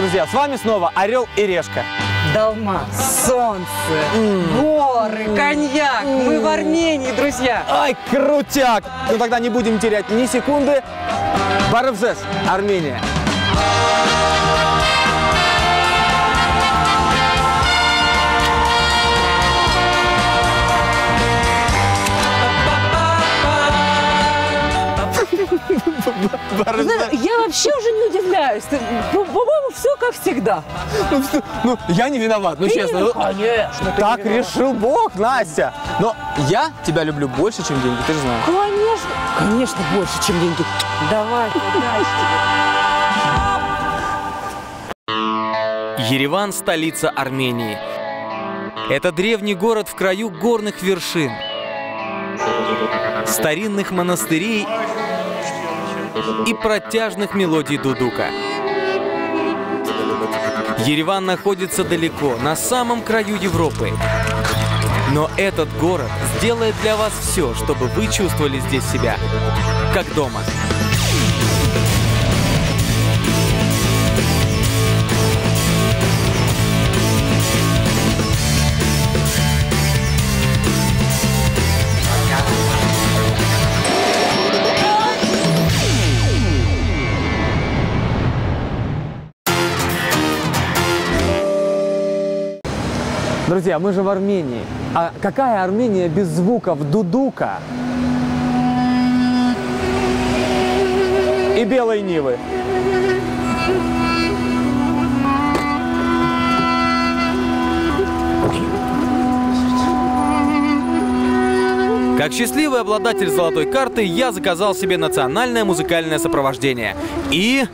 друзья, с вами снова Орел и Решка. Долма, солнце, горы, коньяк. Мы в Армении, друзья. Ай, крутяк! Ну тогда не будем терять ни секунды. Барывзес, Армения. Я вообще уже не удивляюсь. По-моему, все как всегда. Ну, я не виноват, ну честно. Конечно. Так решил Бог, Настя. Но я тебя люблю больше, чем деньги, ты же знаешь. Конечно. Конечно, больше, чем деньги. Давай, Настя. Ереван – столица Армении. Это древний город в краю горных вершин, старинных монастырей и протяжных мелодий дудука. Ереван находится далеко, на самом краю Европы. Но этот город сделает для вас все, чтобы вы чувствовали здесь себя, как дома. Друзья, мы же в Армении. А какая Армения без звуков дудука и белой Нивы? Как счастливый обладатель золотой карты, я заказал себе национальное музыкальное сопровождение. И...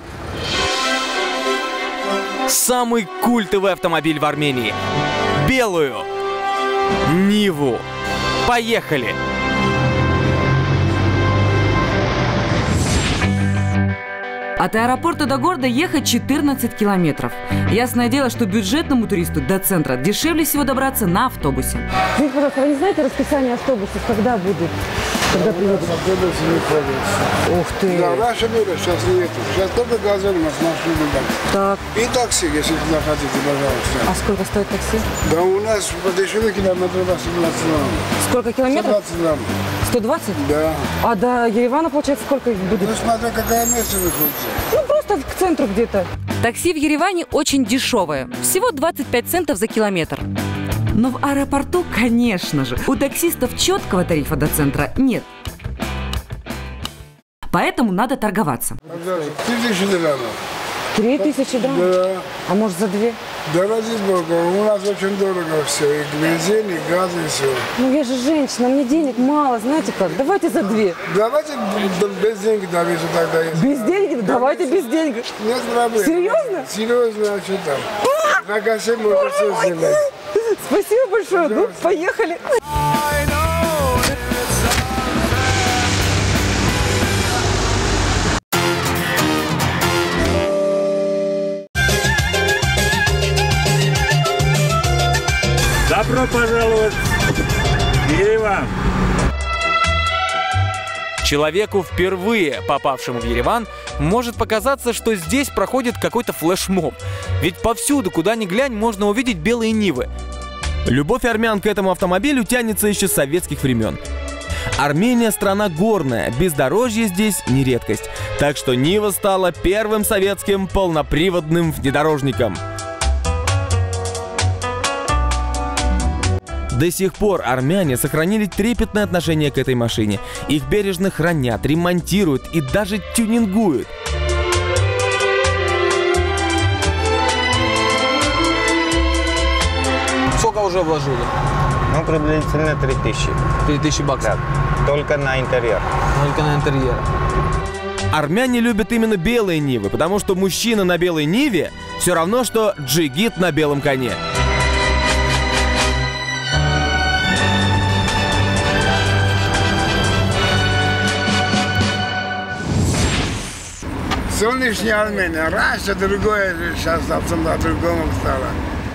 самый культовый автомобиль в Армении. Белую Ниву. Поехали! От аэропорта до города ехать 14 километров. Ясное дело, что бюджетному туристу до центра дешевле всего добраться на автобусе. Скажите, пожалуйста, вы не знаете расписание автобусов, когда будут? Когда приедут? Ух ты! Да, раньше были, сейчас нет. Сейчас только газон у нас машины. Так. И такси, если туда хотите, пожалуйста. А сколько стоит такси? Да у нас подешевле километра 17 нам. Сколько километров? 120 нам. 120? Да. А до Еревана, получается, сколько будет? Ну, смотря какое место находится. Ну, просто к центру где-то. Такси в Ереване очень дешевое. Всего 25 центов за километр. Но в аэропорту, конечно же, у таксистов четкого тарифа до центра нет. Поэтому надо торговаться. 3000 динаров. 3000 динаров? Да. А может за 2? Да ради бога, у нас очень дорого все, и бензин, и газ, и все. Ну я же женщина, мне денег мало, знаете как, давайте за 2. Давайте без денег, да, вижу тогда. Без денег? Давайте без денег. Нет проблем. Серьезно? Серьезно, а что там? На кассе можно все сделать. Спасибо большое, ну поехали. Добро пожаловать в Ереван. Человеку, впервые попавшему в Ереван, может показаться, что здесь проходит какой-то флешмоб. Ведь повсюду, куда ни глянь, можно увидеть белые Нивы. Любовь армян к этому автомобилю тянется еще с советских времен. Армения – страна горная, бездорожье здесь не редкость. Так что Нива стала первым советским полноприводным внедорожником. До сих пор армяне сохранили трепетное отношение к этой машине. Их бережно хранят, ремонтируют и даже тюнингуют. Сколько уже вложили? Ну, приблизительно 3000. 3000 баксов? Да, только на интерьер. Только на интерьер. Армяне любят именно белые Нивы, потому что мужчина на белой Ниве все равно, что джигит на белом коне. Солнечная Армения. Раньше другое, сейчас совсем по-другому стало.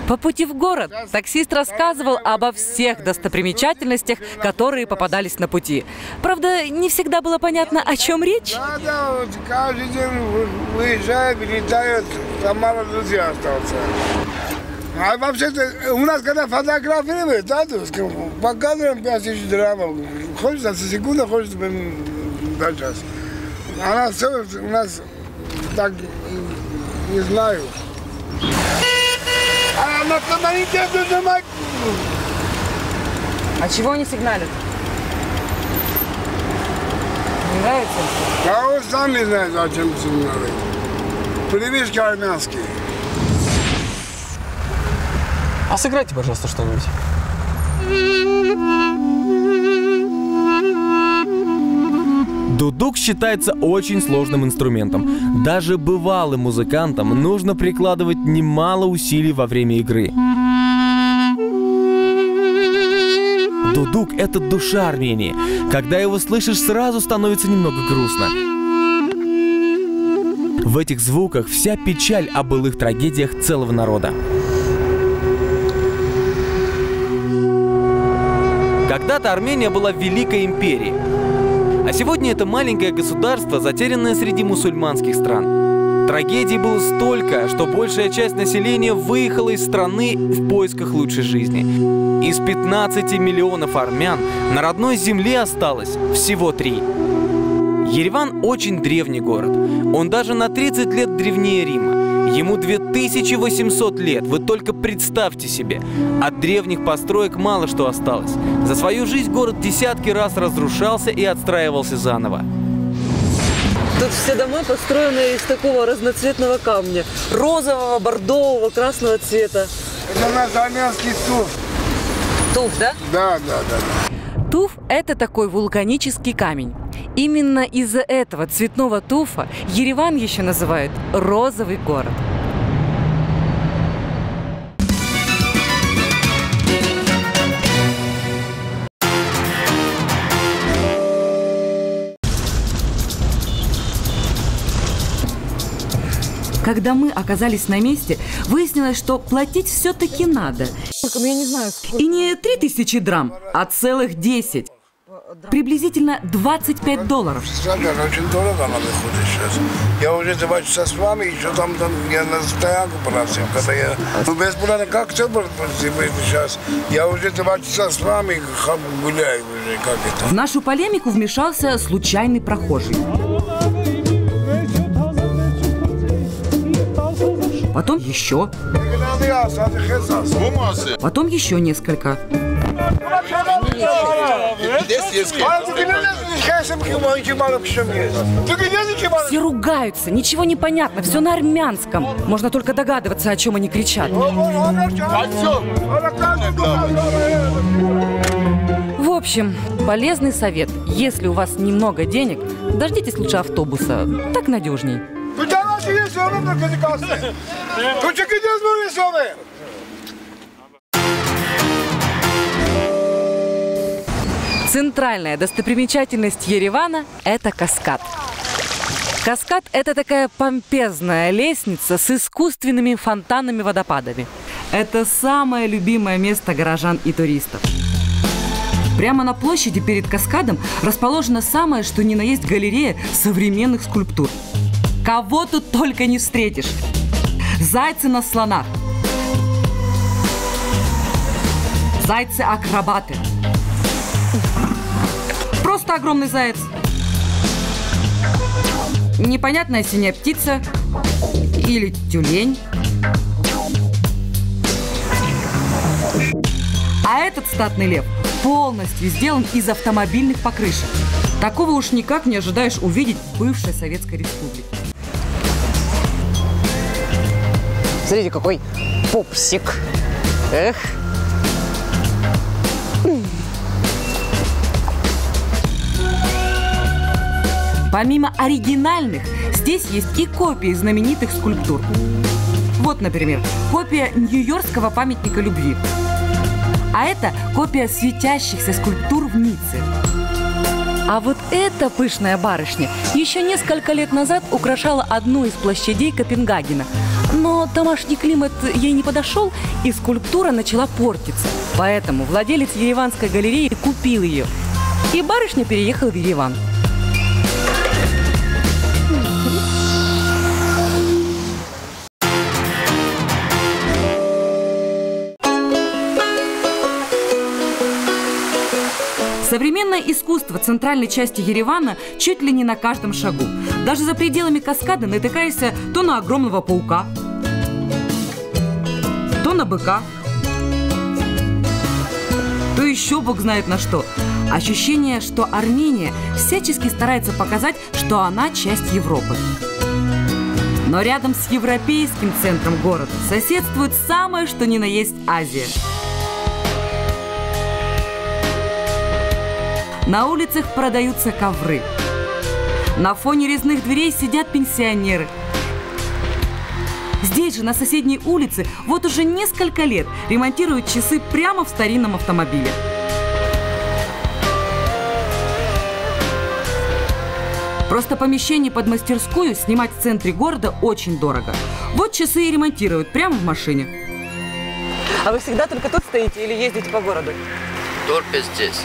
По пути в город таксист рассказывал обо всех достопримечательностях, которые попадались на пути. Правда, не всегда было понятно, о чем речь. Да, вот каждый день выезжают, летают, там мало друзей остался. А вообще-то у нас когда фотографируют, да, по кадрам 5000 драмов. Хочется за секунду, хочется до часа. А нас все у нас так не знаю. А чего они сигналят? Не нравится? Да он сам не знает, зачем сигналят. Привычки армянские. А сыграйте, пожалуйста, что-нибудь. Дудук считается очень сложным инструментом. Даже бывалым музыкантам нужно прикладывать немало усилий во время игры. Дудук — это душа Армении. Когда его слышишь, сразу становится немного грустно. В этих звуках вся печаль о былых трагедиях целого народа. Когда-то Армения была великой империей, а сегодня это маленькое государство, затерянное среди мусульманских стран. Трагедий было столько, что большая часть населения выехала из страны в поисках лучшей жизни. Из 15 миллионов армян на родной земле осталось всего 3. Ереван очень древний город. Он даже на 30 лет древнее Рима. Ему 2800 лет, вы только представьте себе. От древних построек мало что осталось. За свою жизнь город десятки раз разрушался и отстраивался заново. Тут все дома построены из такого разноцветного камня. Розового, бордового, красного цвета. Это наш армянский туф. Туф, да? Да. Туф – это такой вулканический камень. Именно из-за этого цветного туфа Ереван еще называют «розовый город». Когда мы оказались на месте, выяснилось, что платить все-таки надо. Я не знаю, сколько... И не 3000 драм, а целых 10. Приблизительно $25. Очень дорого надо ходить сейчас. Я уже 2 часа с вами, еще там я на стоянку просил. Когда я... Ну, без плана как все будет сейчас? Я уже 2 часа с вами гуляю уже, как это. В нашу полемику вмешался случайный прохожий. Потом еще. Потом еще несколько. Все ругаются, ничего не понятно, все на армянском. Можно только догадываться, о чем они кричат. В общем, полезный совет. Если у вас немного денег, дождитесь лучше автобуса, так надежней. Центральная достопримечательность Еревана – это каскад. Каскад – это такая помпезная лестница с искусственными фонтанами-водопадами. Это самое любимое место горожан и туристов. Прямо на площади перед каскадом расположена самая, что ни на есть, галерея современных скульптур. Кого тут только не встретишь. Зайцы на слонах. Зайцы-акробаты. Просто огромный заяц. Непонятная синяя птица или тюлень. А этот статный лев полностью сделан из автомобильных покрышек. Такого уж никак не ожидаешь увидеть в бывшей Советской Республике. Смотрите, какой пупсик. Эх. Помимо оригинальных, здесь есть и копии знаменитых скульптур. Вот, например, копия нью-йоркского памятника любви. А это копия светящихся скульптур в Ницце. А вот эта пышная барышня еще несколько лет назад украшала одну из площадей Копенгагена. Но домашний климат ей не подошел, и скульптура начала портиться. Поэтому владелец ереванской галереи купил ее. И барышня переехала в Ереван. Современное искусство центральной части Еревана чуть ли не на каждом шагу. Даже за пределами каскада натыкаешься то на огромного паука, то на быка, то еще бог знает на что. Ощущение, что Армения всячески старается показать, что она часть Европы. Но рядом с европейским центром города соседствует самое что ни на есть Азия. На улицах продаются ковры. На фоне резных дверей сидят пенсионеры. Здесь же, на соседней улице, вот уже несколько лет ремонтируют часы прямо в старинном автомобиле. Просто помещение под мастерскую снимать в центре города очень дорого. Вот часы и ремонтируют прямо в машине. А вы всегда только тут стоите или ездите по городу? Только здесь.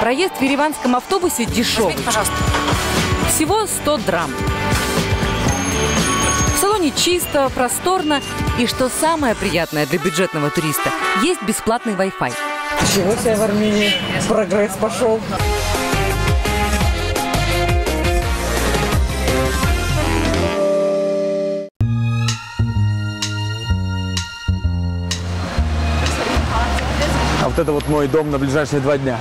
Проезд в ереванском автобусе дешевый. Всего 100 драм. В салоне чисто, просторно и, что самое приятное для бюджетного туриста, есть бесплатный Wi-Fi. Чего себе в Армении прогресс пошел. А вот это вот мой дом на ближайшие 2 дня.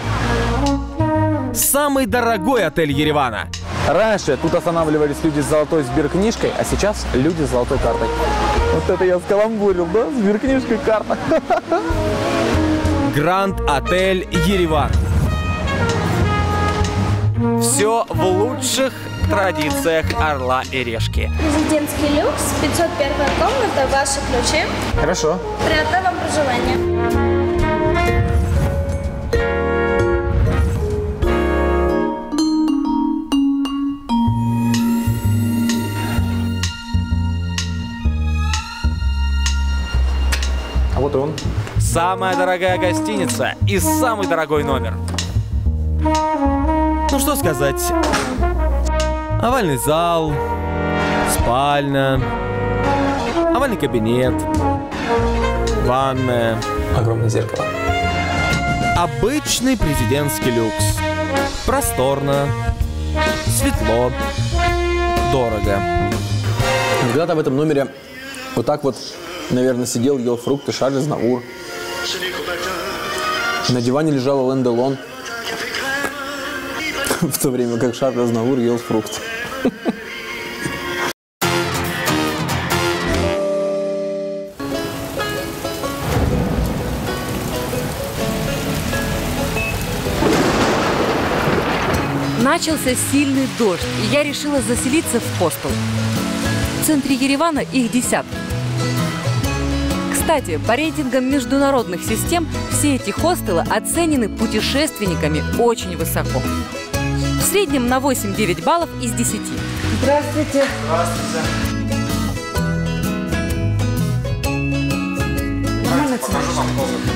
Самый дорогой отель Еревана. Раньше тут останавливались люди с золотой сберкнижкой, а сейчас люди с золотой картой. Вот это я скаламбурил, да? Сберкнижка, карта. Гранд-отель Ереван. Все в лучших традициях Орла и Решки. Резидентский люкс, 501 комната, ваши ключи. Хорошо. Приятного вам проживания. Вот он. Самая дорогая гостиница и самый дорогой номер. Ну что сказать. Овальный зал, спальня, овальный кабинет, ванная. Огромное зеркало. Обычный президентский люкс. Просторно, светло, дорого. Когда-то в этом номере вот так вот, наверное, сидел, ел фрукты, шарли Азнавур. На диване лежала Лэн Делон. В то время как Шарли Азнавур ел фрукты. Начался сильный дождь, и я решила заселиться в хостел. В центре Еревана их десятки. Кстати, по рейтингам международных систем все эти хостелы оценены путешественниками очень высоко. В среднем на 8-9 баллов из 10. Здравствуйте. Здравствуйте.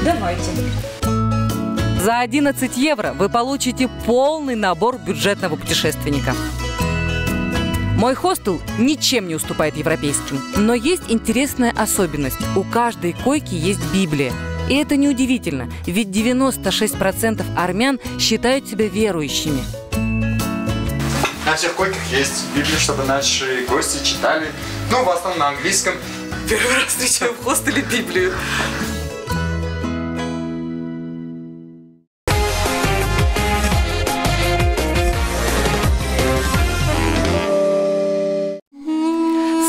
Давайте. За 11 евро вы получите полный набор бюджетного путешественника. Мой хостел ничем не уступает европейским. Но есть интересная особенность. У каждой койки есть Библия. И это неудивительно, ведь 96% армян считают себя верующими. На всех койках есть Библия, чтобы наши гости читали. Ну, в основном на английском. Первый раз встречаю в хостеле Библию.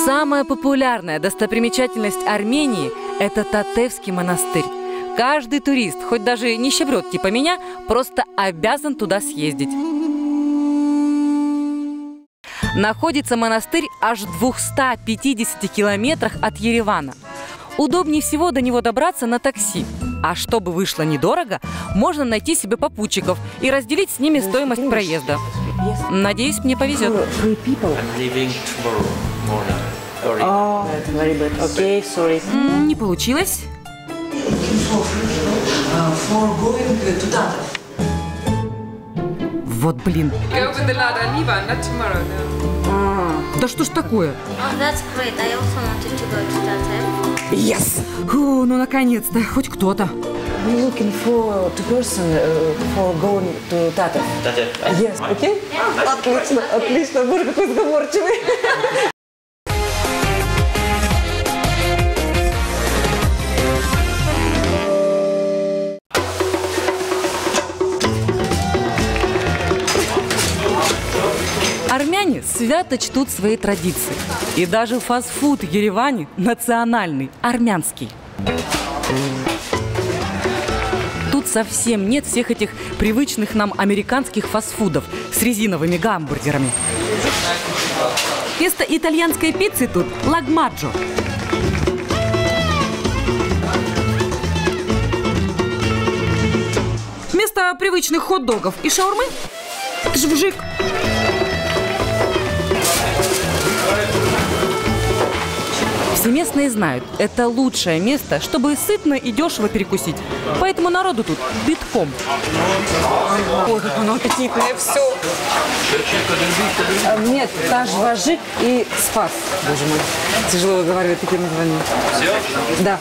Самая популярная достопримечательность Армении – это Татевский монастырь. Каждый турист, хоть даже нищеброд типа меня, просто обязан туда съездить. находится монастырь аж в 250 километрах от Еревана. Удобнее всего до него добраться на такси. А чтобы вышло недорого, можно найти себе попутчиков и разделить с ними стоимость проезда. Надеюсь, мне повезет. Не получилось. Вот блин. Да что ж такое? Yes! Фу, ну наконец-то, хоть кто-то. Yes, okay? Отлично, отлично. Боже, какой разговорчивый. Армяне свято чтут свои традиции. И даже фастфуд в Ереване национальный, армянский. Тут совсем нет всех этих привычных нам американских фастфудов с резиновыми гамбургерами. Вместо итальянской пиццы тут лагмаджо. Вместо привычных хот-догов и шаурмы – тжвжик. Все местные знают, это лучшее место, чтобы сытно и дешево перекусить. Поэтому народу тут битком. Ой, как оно аппетитное все. Нет, тжвжик и спас. Боже мой, тяжело выговаривать такие названия. Все? Да.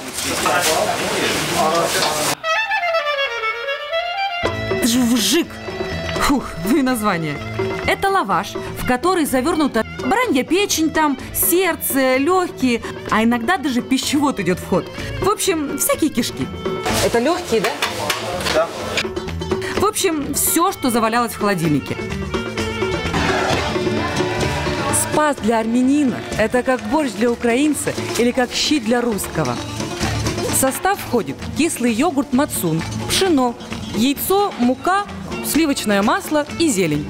Тжвжик. Фух, ну и название. Это лаваш, в который завернута баранья печень, там, сердце, легкие, а иногда даже пищевод идет в ход. В общем, всякие кишки. Это легкие, да? Да. В общем, все, что завалялось в холодильнике. Спас для армянина – это как борщ для украинца или как щи для русского. В состав входит кислый йогурт мацун, пшено, яйцо, мука, сливочное масло и зелень.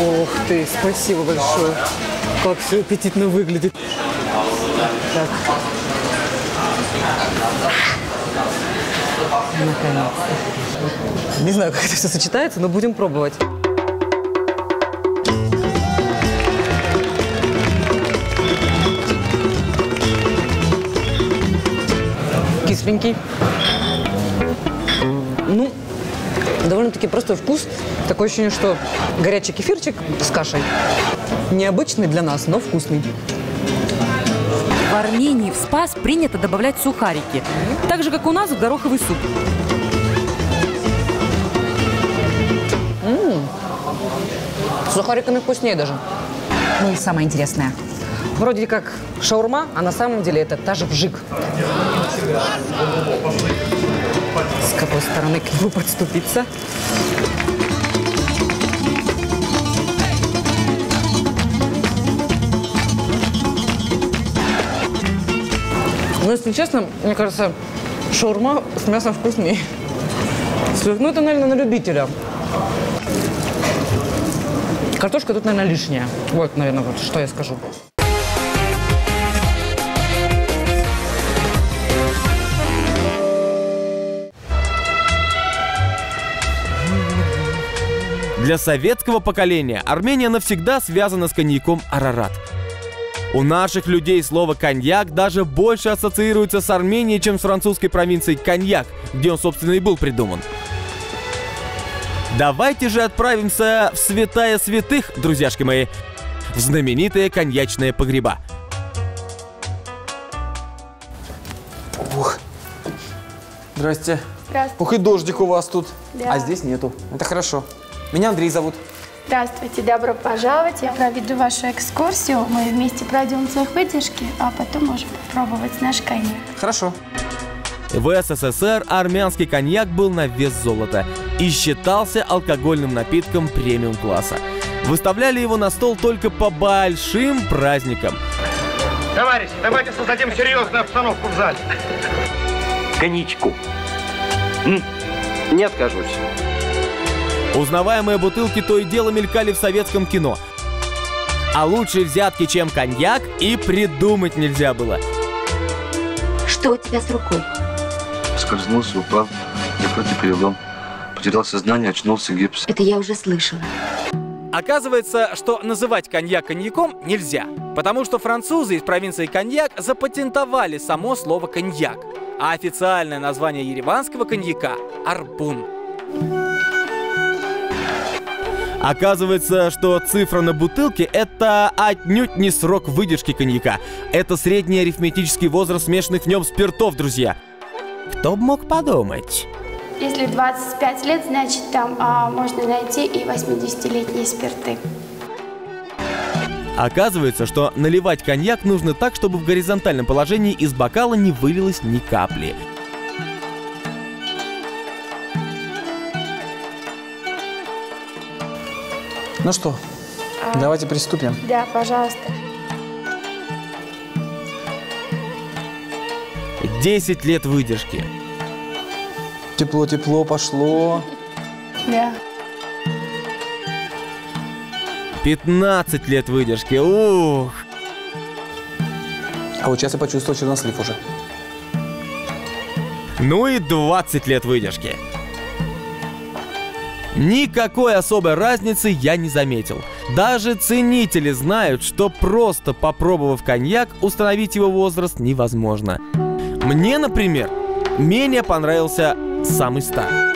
Ох ты, спасибо большое. Как все аппетитно выглядит. Так. Наконец-то. Не знаю, как это все сочетается, но будем пробовать. Кисленький. Ну, довольно-таки простой вкус. Такое ощущение, что горячий кефирчик с кашей. Необычный для нас, но вкусный. В Армении в спас принято добавлять сухарики. Так же, как у нас в гороховый суп. С сухариками вкуснее даже. Ну и самое интересное. Вроде как шаурма, а на самом деле это тжвжик. С какой стороны к нему подступиться? Ну, если честно, мне кажется, шаурма с мясом вкуснее. Ну, это, наверное, на любителя. Картошка тут, наверное, лишняя. Вот, наверное, вот что я скажу. Для советского поколения Армения навсегда связана с коньяком «Арарат». У наших людей слово «коньяк» даже больше ассоциируется с Арменией, чем с французской провинцией Коньяк, где он, собственно, и был придуман. Давайте же отправимся в святая святых, друзьяшки мои, в знаменитые коньячные погреба. Ух. Здрасте. Здравствуйте. Ух, и дождик у вас тут. Да. А здесь нету. Это хорошо. Меня Андрей зовут. Здравствуйте, добро пожаловать. Я проведу вашу экскурсию. Мы вместе пройдем цех выдержки, а потом можем попробовать наш коньяк. Хорошо. В СССР армянский коньяк был на вес золота и считался алкогольным напитком премиум-класса. Выставляли его на стол только по большим праздникам. Товарищи, давайте создадим серьезную обстановку в зале. Коньячку. Не откажусь. У Узнаваемые бутылки то и дело мелькали в советском кино. А лучшие взятки, чем коньяк, и придумать нельзя было. Что у тебя с рукой? Скользнулся, упал, закрытый перелом. Потерял сознание, очнулся, гипс. Это я уже слышала. Оказывается, что называть коньяк коньяком нельзя, потому что французы из провинции Коньяк запатентовали само слово «коньяк», а официальное название ереванского коньяка – «арбун». Оказывается, что цифра на бутылке – это отнюдь не срок выдержки коньяка. Это средний арифметический возраст смешанных в нем спиртов, друзья. Кто бы мог подумать? Если 25 лет, значит, там можно найти и 80-летние спирты. Оказывается, что наливать коньяк нужно так, чтобы в горизонтальном положении из бокала не вылилось ни капли. Ну что, давайте приступим. Да, пожалуйста. 10 лет выдержки. Тепло-тепло пошло. Да. 15 лет выдержки. Ух! А вот сейчас я почувствовал чернослив уже. Ну и 20 лет выдержки. Никакой особой разницы я не заметил. Даже ценители знают, что просто попробовав коньяк, установить его возраст невозможно. Мне, например, менее понравился самый старый.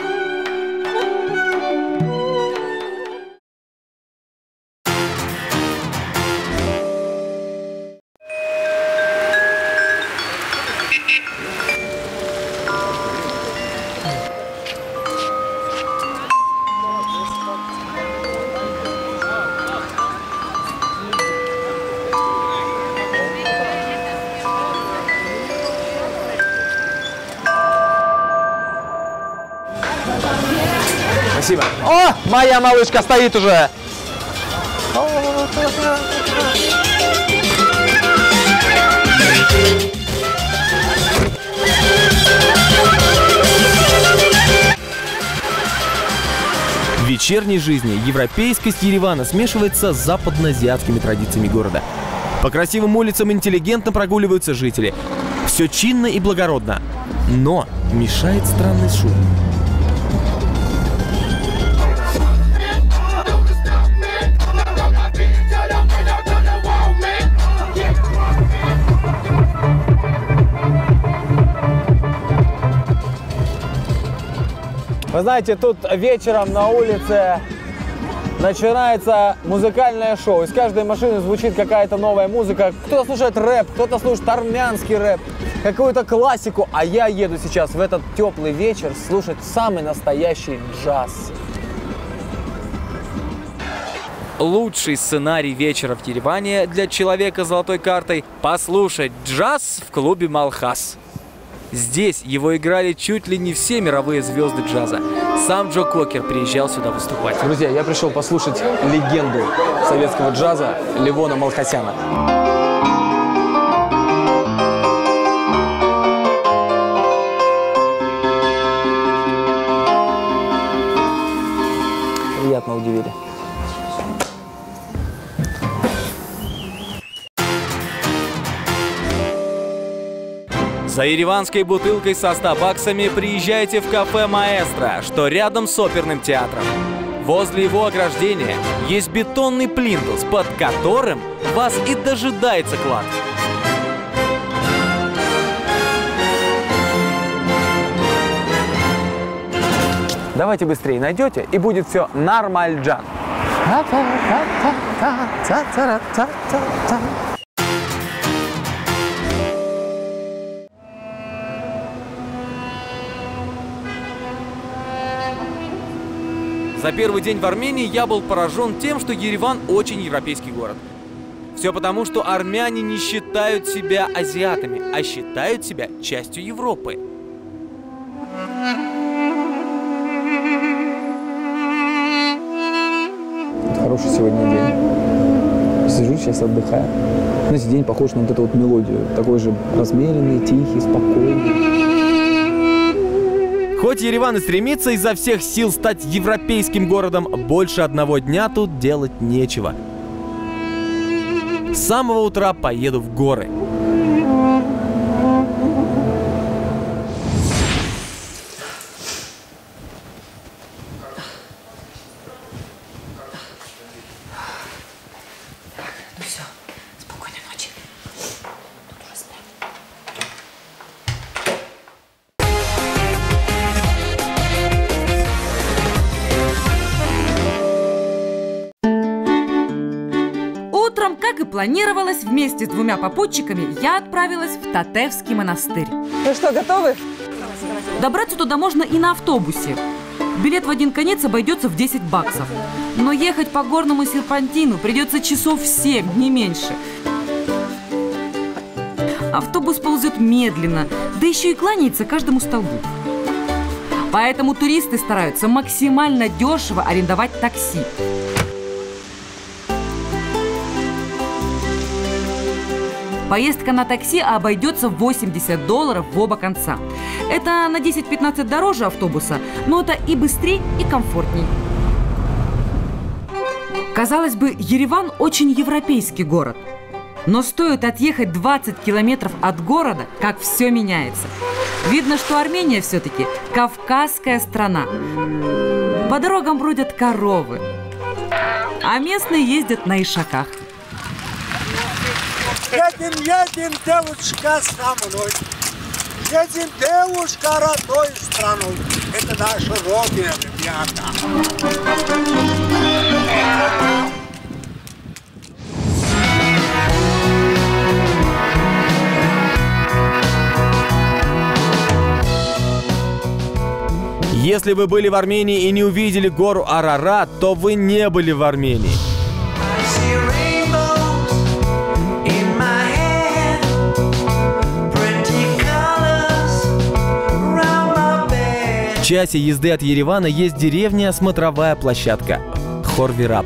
О, моя малышка стоит уже. В вечерней жизни европейскость Еревана смешивается с западноазиатскими традициями города. По красивым улицам интеллигентно прогуливаются жители. Все чинно и благородно, но мешает странный шум. Вы знаете, тут вечером на улице начинается музыкальное шоу. Из каждой машины звучит какая-то новая музыка. Кто-то слушает рэп, кто-то слушает армянский рэп, какую-то классику. А я еду сейчас в этот теплый вечер слушать самый настоящий джаз. Лучший сценарий вечера в Ереване для человека с золотой картой – послушать джаз в клубе «Малхаз». Здесь его играли чуть ли не все мировые звезды джаза. Сам Джо Кокер приезжал сюда выступать. Друзья, я пришел послушать легенду советского джаза Левона Малхасяна. Приятно удивили. За ереванской бутылкой со 100 баксами приезжайте в кафе «Маэстро», что рядом с оперным театром. Возле его ограждения есть бетонный плинтус, под которым вас и дожидается клад. Давайте быстрее найдете, и будет все нормальджан. За первый день в Армении я был поражен тем, что Ереван очень европейский город. Все потому, что армяне не считают себя азиатами, а считают себя частью Европы. Хороший сегодня день. Сижу сейчас, отдыхаю. Знаете, день похож на вот эту вот мелодию. Такой же размеренный, тихий, спокойный. Хоть Ереван и стремится изо всех сил стать европейским городом, больше одного дня тут делать нечего. С самого утра поеду в горы. Планировалось, вместе с двумя попутчиками я отправилась в Татевский монастырь. Ну что, готовы? Добраться туда можно и на автобусе. Билет в один конец обойдется в 10 баксов. Но ехать по горному серпантину придется часов 7, не меньше. Автобус ползет медленно, да еще и кланяется каждому столбу. Поэтому туристы стараются максимально дешево арендовать такси. Поездка на такси обойдется в $80 в оба конца. Это на 10-15 дороже автобуса, но это и быстрее, и комфортней. Казалось бы, Ереван очень европейский город. Но стоит отъехать 20 километров от города, как все меняется. Видно, что Армения все-таки кавказская страна. По дорогам бродят коровы, а местные ездят на ишаках. Едем, девушка, со мной. Едем, девушка, родной страной. Это наша родина, ребята. Если вы были в Армении и не увидели гору Арарат, то вы не были в Армении. В часе езды от Еревана есть деревня, смотровая площадка Хор Вирап.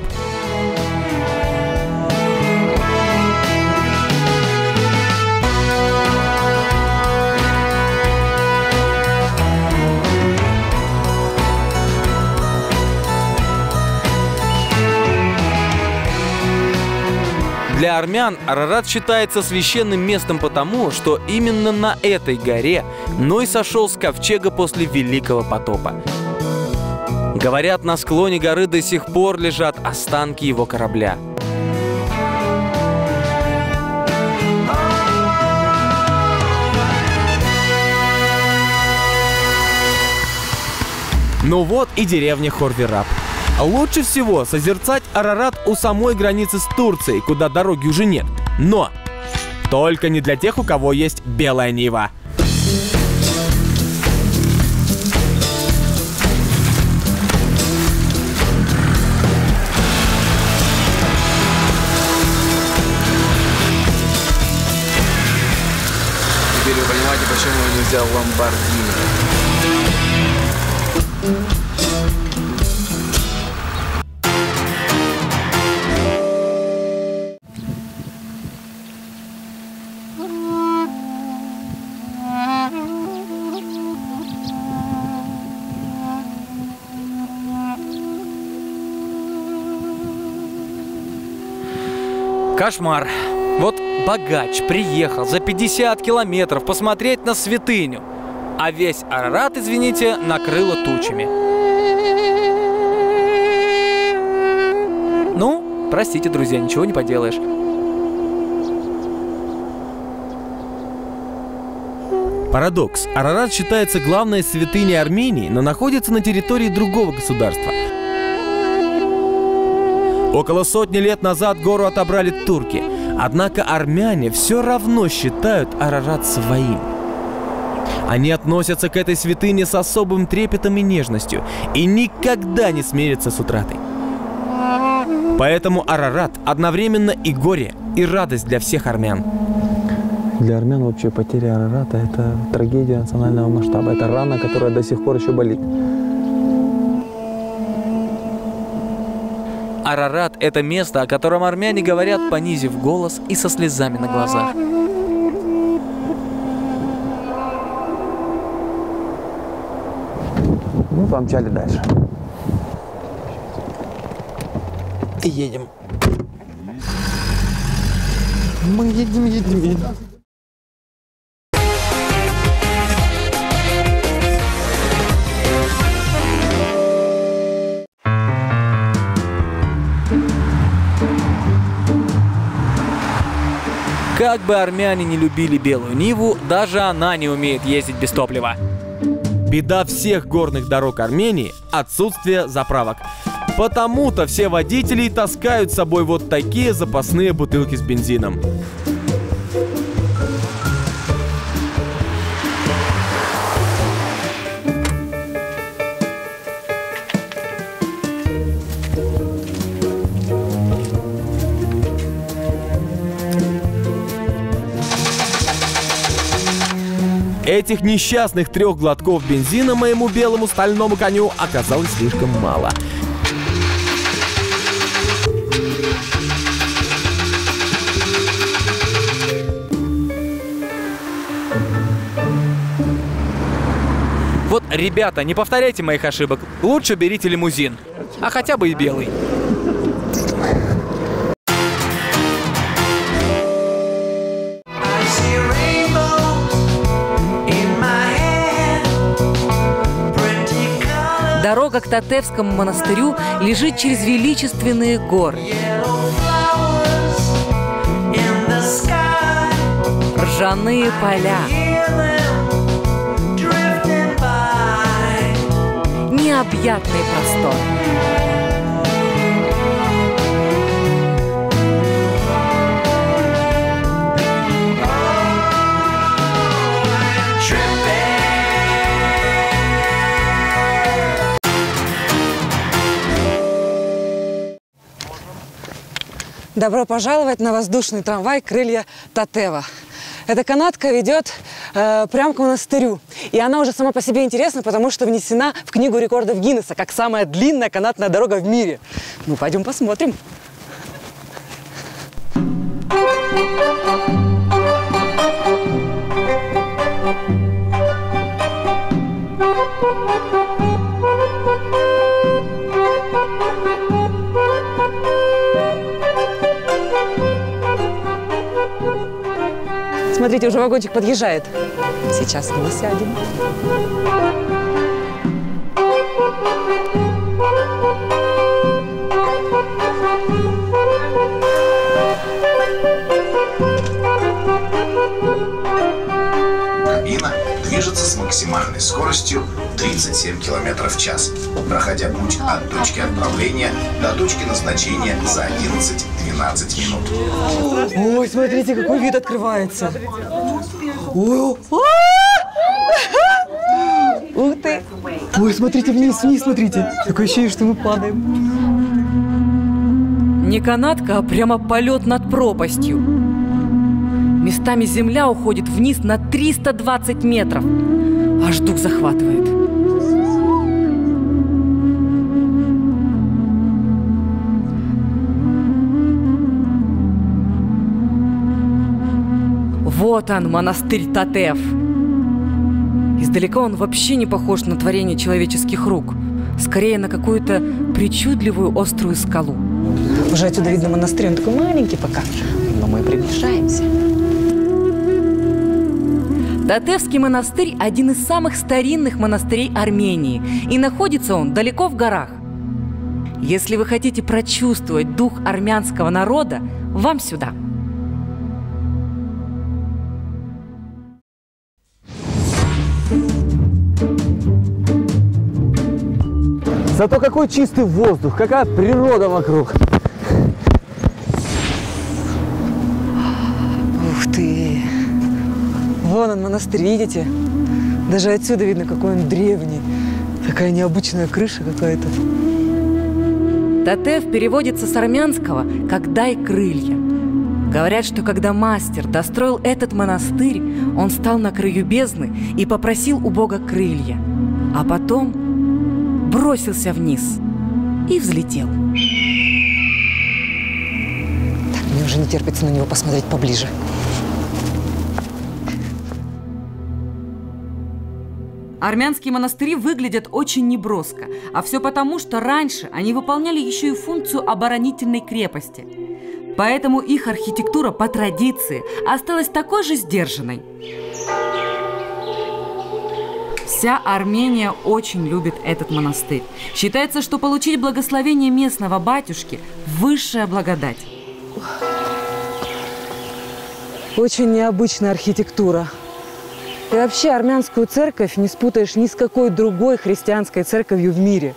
Для армян Арарат считается священным местом потому, что именно на этой горе Ной сошел с ковчега после Великого потопа. Говорят, на склоне горы до сих пор лежат останки его корабля. Ну вот и деревня Хор Вирап. Лучше всего созерцать Арарат у самой границы с Турцией, куда дороги уже нет. Но только не для тех, у кого есть белая Нива. Теперь вы понимаете, почему я не взял Ламборгини. Кошмар. Вот богач приехал за 50 километров посмотреть на святыню, а весь Арарат, извините, накрыло тучами. Ну, простите, друзья, ничего не поделаешь. Парадокс. Арарат считается главной святыней Армении, но находится на территории другого государства. Около сотни лет назад гору отобрали турки, однако армяне все равно считают Арарат своим. Они относятся к этой святыне с особым трепетом и нежностью и никогда не смирятся с утратой. Поэтому Арарат одновременно и горе, и радость для всех армян. Для армян вообще потеря Арарата – это трагедия национального масштаба, это рана, которая до сих пор еще болит. Арарат – это место, о котором армяне говорят, понизив голос и со слезами на глазах. помчали дальше. И едем. Мы едем, едем, едем. Как бы армяне не любили белую Ниву, даже она не умеет ездить без топлива. Беда всех горных дорог Армении – отсутствие заправок. Потому-то все водители таскают с собой вот такие запасные бутылки с бензином. Этих несчастных 3 глотков бензина моему белому стальному коню оказалось слишком мало. Вот, ребята, не повторяйте моих ошибок. Лучше берите лимузин, а хотя бы и белый. Дорога к Татевскому монастырю лежит через величественные горы. Ржаные поля. Необъятный простор. Добро пожаловать на воздушный трамвай «Крылья Татева». Эта канатка ведет прямо к монастырю. И она уже сама по себе интересна, потому что внесена в Книгу рекордов Гиннесса, как самая длинная канатная дорога в мире. Ну, пойдем посмотрим. Смотрите, уже вагончик подъезжает. Сейчас мы сядем. Кабина движется с максимальной скоростью 37 км в час, проходя путь от точки отправления до точки назначения за 11-12 минут. Ой, смотрите, какой вид открывается. Ух ты! Ой, смотрите, вниз, вниз, смотрите. Такое ощущение, что мы падаем. Не канатка, а прямо полет над пропастью. Местами земля уходит вниз на 320 метров. Аж дух захватывает. Вот он, монастырь Татев. Издалека он вообще не похож на творение человеческих рук. Скорее, на какую-то причудливую острую скалу. Уже отсюда видно монастырь, он такой маленький пока. Но мы приближаемся. Татевский монастырь – один из самых старинных монастырей Армении. И находится он далеко в горах. Если вы хотите прочувствовать дух армянского народа, вам сюда. Зато какой чистый воздух, какая природа вокруг. Ух ты! Вон он, монастырь, видите? Даже отсюда видно, какой он древний. Такая необычная крыша какая-то. Татев переводится с армянского как «дай крылья». Говорят, что когда мастер достроил этот монастырь, он стал на краю бездны и попросил у Бога крылья. А потом бросился вниз и взлетел. Так, мне уже не терпится на него посмотреть поближе. Армянские монастыри выглядят очень неброско, а все потому, что раньше они выполняли еще и функцию оборонительной крепости. Поэтому их архитектура по традиции осталась такой же сдержанной. Вся Армения очень любит этот монастырь. Считается, что получить благословение местного батюшки – высшая благодать. Очень необычная архитектура. И вообще армянскую церковь не спутаешь ни с какой другой христианской церковью в мире.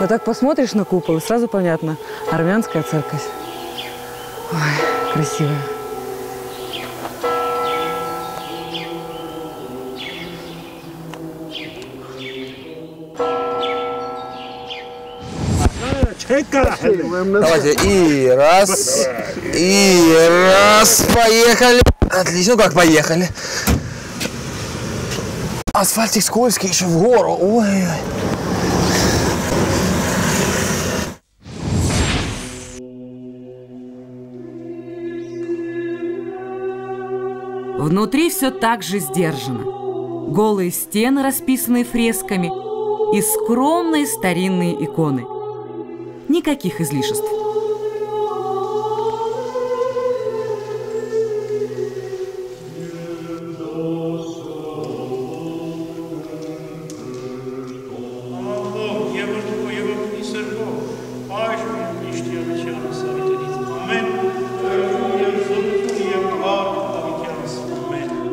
Вот так посмотришь на купол, и сразу понятно – армянская церковь. Ой, красивая. Давайте, и раз, поехали. Отлично, как поехали. Асфальтик скользкий, еще в гору. Ой. Внутри все так же сдержано. Голые стены, расписанные фресками, и скромные старинные иконы. Никаких излишеств.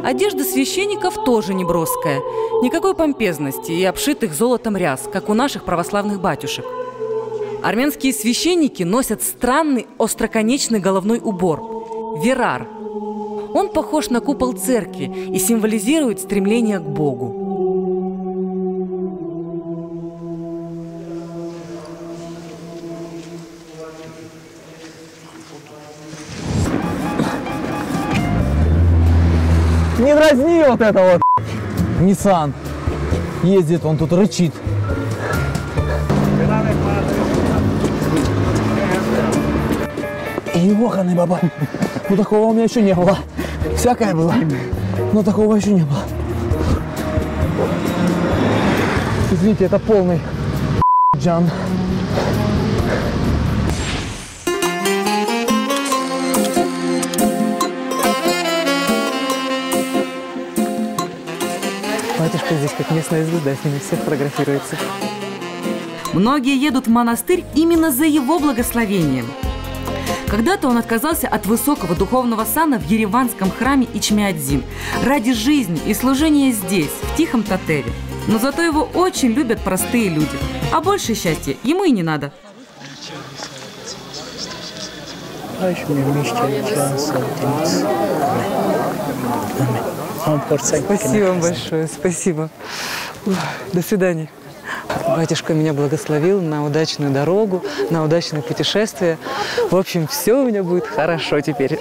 Одежда священников тоже неброская. Никакой помпезности и обшитых золотом ряс, как у наших православных батюшек. Армянские священники носят странный остроконечный головной убор – верар. Он похож на купол церкви и символизирует стремление к Богу. Не дразни вот это вот. Nissan ездит, он тут рычит. Ебаный баба. Ну такого у меня еще не было. Всякое было, но такого еще не было. Извините, это полный джан. Батюшка здесь как местная звезда, с ними все фотографируется. Многие едут в монастырь именно за его благословением. Когда-то он отказался от высокого духовного сана в ереванском храме Ичмиадзим ради жизни и служения здесь, в тихом Татеве. Но зато его очень любят простые люди. А больше счастья ему и не надо. Спасибо вам большое, спасибо. До свидания. Батюшка меня благословил на удачную дорогу, на удачное путешествие. В общем, все у меня будет хорошо теперь.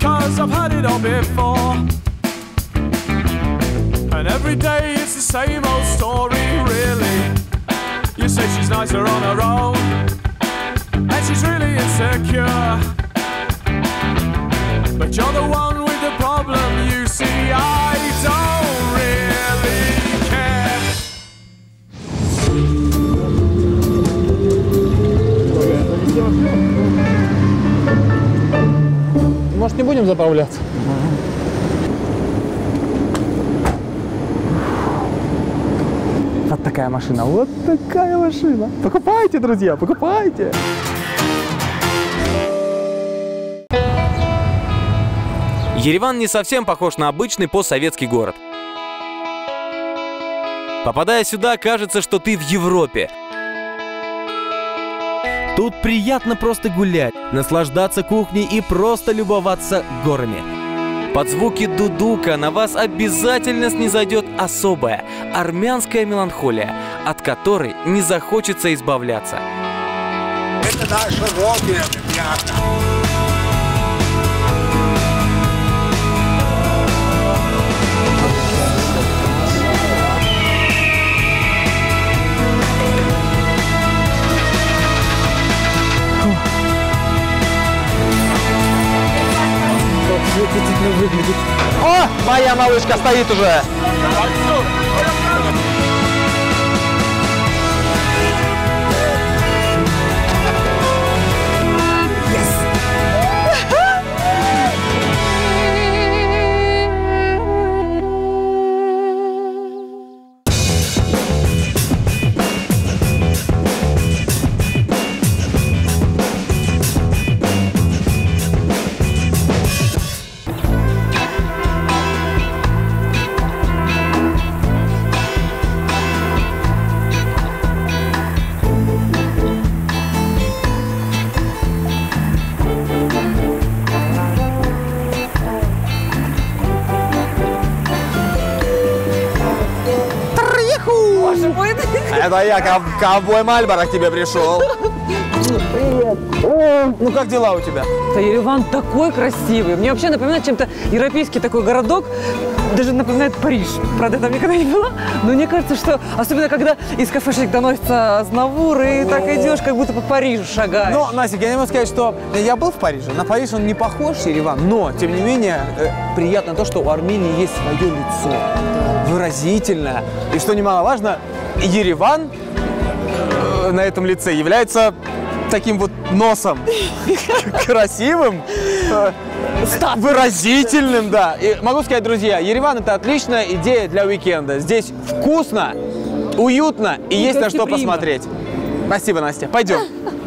Cause I've had it all before, and every day it's the same old story, really. You say she's nicer on her own, and she's really insecure, but you're the one with the problem, you see, I don't really care. Может, не будем заправляться? Вот такая машина, вот такая машина. Покупайте, друзья, покупайте. Ереван не совсем похож на обычный постсоветский город. Попадая сюда, кажется, что ты в Европе. Тут приятно просто гулять, наслаждаться кухней и просто любоваться горами. Под звуки дудука на вас обязательно снизойдет особая армянская меланхолия, от которой не захочется избавляться. Это наша родина, ребята. Моя малышка стоит уже. Да я, ковбой Мальборо, к тебе пришел. Привет. Ну, как дела у тебя? Да, Ереван такой красивый. Мне вообще напоминает чем-то европейский такой городок. Даже напоминает Париж. Правда, я там никогда не была. Но мне кажется, что... Особенно, когда из кафешек доносится Азнавур, и так идешь, как будто по Парижу шагаешь. Ну, Настя, я не могу сказать, что я был в Париже. На Париж он не похож, Ереван. Но, тем не менее, приятно то, что у Армении есть свое лицо. Выразительное. И, что немаловажно, Ереван на этом лице является таким вот носом красивым, выразительным, да. И могу сказать, друзья, Ереван – это отличная идея для уикенда. Здесь вкусно, уютно и есть на что посмотреть. Спасибо, Настя. Пойдем.